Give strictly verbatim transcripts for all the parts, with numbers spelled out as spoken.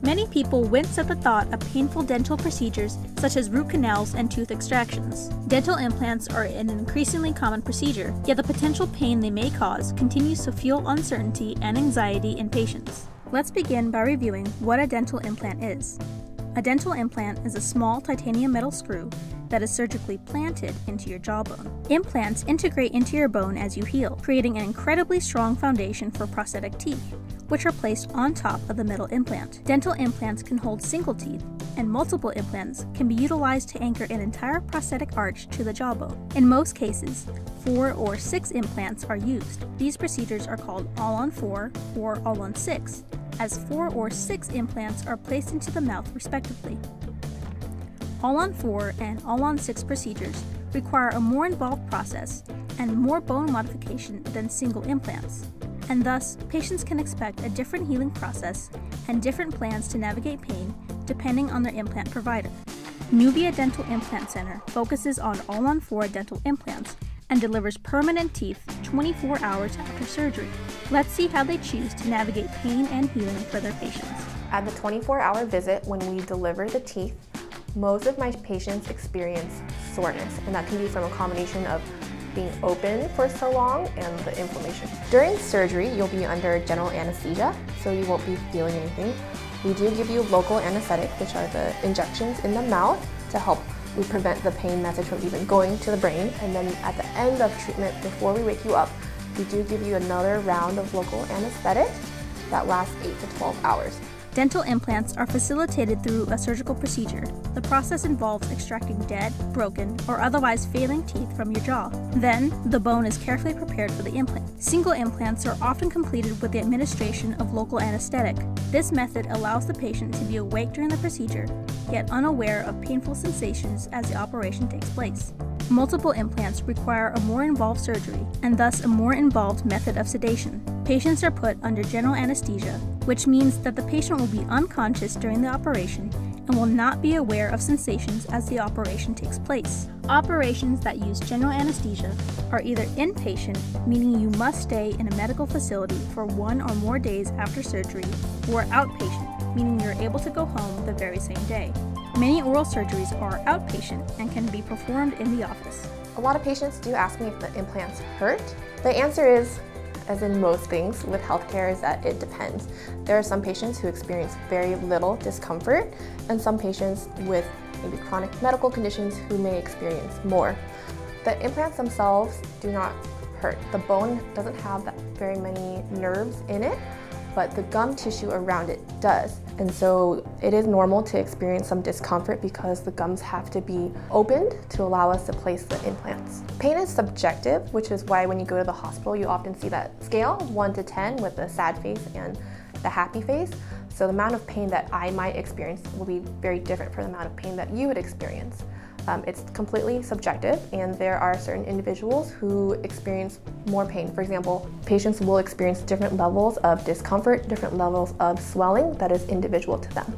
practice, many people wince at the thought of painful dental procedures such as root canals and tooth extractions. Dental implants are an increasingly common procedure, yet the potential pain they may cause continues to fuel uncertainty and anxiety in patients. Let's begin by reviewing what a dental implant is. A dental implant is a small titanium metal screw that is surgically planted into your jawbone. Implants integrate into your bone as you heal, creating an incredibly strong foundation for prosthetic teeth, which are placed on top of the metal implant. Dental implants can hold single teeth, and multiple implants can be utilized to anchor an entire prosthetic arch to the jawbone. In most cases, four or six implants are used. These procedures are called all-on four or all-on six, as four or six implants are placed into the mouth respectively. All-on four and all-on six procedures require a more involved process and more bone modification than single implants, and thus patients can expect a different healing process and different plans to navigate pain depending on their implant provider. Nuvia Dental Implant Center focuses on all-on four dental implants and delivers permanent teeth twenty-four hours after surgery. Let's see how they choose to navigate pain and healing for their patients. At the twenty-four hour visit, when we deliver the teeth, most of my patients experience soreness, and that can be from a combination of being open for so long and the inflammation. During surgery, you'll be under general anesthesia, so you won't be feeling anything. We do give you local anesthetic, which are the injections in the mouth to help we prevent the pain message from even going to the brain. And then at the end of treatment, before we wake you up, we do give you another round of local anesthetic that lasts eight to twelve hours. Dental implants are facilitated through a surgical procedure. The process involves extracting dead, broken, or otherwise failing teeth from your jaw. Then, the bone is carefully prepared for the implant. Single implants are often completed with the administration of local anesthetic. This method allows the patient to be awake during the procedure, yet unaware of painful sensations as the operation takes place. Multiple implants require a more involved surgery, and thus a more involved method of sedation. Patients are put under general anesthesia, which means that the patient will be unconscious during the operation and will not be aware of sensations as the operation takes place. Operations that use general anesthesia are either inpatient, meaning you must stay in a medical facility for one or more days after surgery, or outpatient, meaning you're able to go home the very same day. Many oral surgeries are outpatient and can be performed in the office. A lot of patients do ask me if the implants hurt. The answer is, as in most things with healthcare, is that it depends. There are some patients who experience very little discomfort, and some patients with maybe chronic medical conditions who may experience more. The implants themselves do not hurt. The bone doesn't have very many nerves in it, but the gum tissue around it does. And so it is normal to experience some discomfort because the gums have to be opened to allow us to place the implants. Pain is subjective, which is why when you go to the hospital, you often see that scale, one to ten, with the sad face and the happy face. So the amount of pain that I might experience will be very different from the amount of pain that you would experience. Um, it's completely subjective, and there are certain individuals who experience more pain. For example, patients will experience different levels of discomfort, different levels of swelling that is individual to them.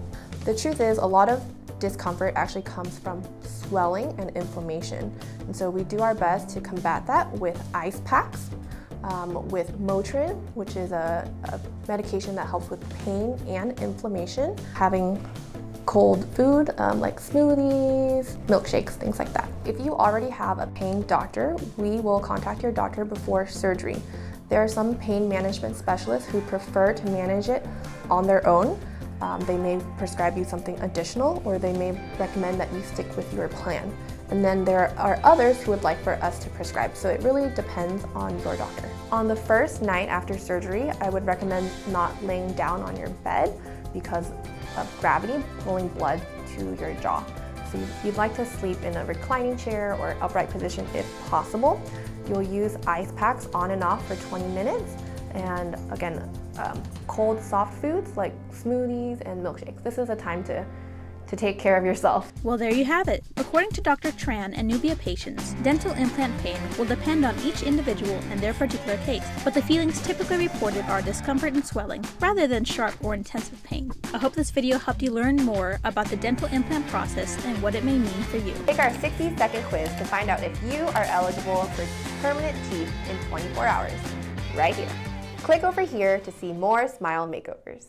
The truth is, a lot of discomfort actually comes from swelling and inflammation. And so we do our best to combat that with ice packs, um, with Motrin, which is a, a medication that helps with pain and inflammation, having cold food, um, like smoothies, milkshakes, things like that. If you already have a pain doctor, we will contact your doctor before surgery. There are some pain management specialists who prefer to manage it on their own. Um, they may prescribe you something additional, or they may recommend that you stick with your plan. And then there are others who would like for us to prescribe, so it really depends on your doctor. On the first night after surgery, I would recommend not laying down on your bed because of gravity pulling blood to your jaw. So you'd like to sleep in a reclining chair or upright position if possible. You'll use ice packs on and off for twenty minutes, and again, um, cold soft foods like smoothies and milkshakes. This is a time to to take care of yourself. Well, there you have it. According to Doctor Tran and Nuvia patients, dental implant pain will depend on each individual and their particular case, but the feelings typically reported are discomfort and swelling, rather than sharp or intensive pain. I hope this video helped you learn more about the dental implant process and what it may mean for you. Take our sixty second quiz to find out if you are eligible for permanent teeth in twenty-four hours, right here. Click over here to see more smile makeovers.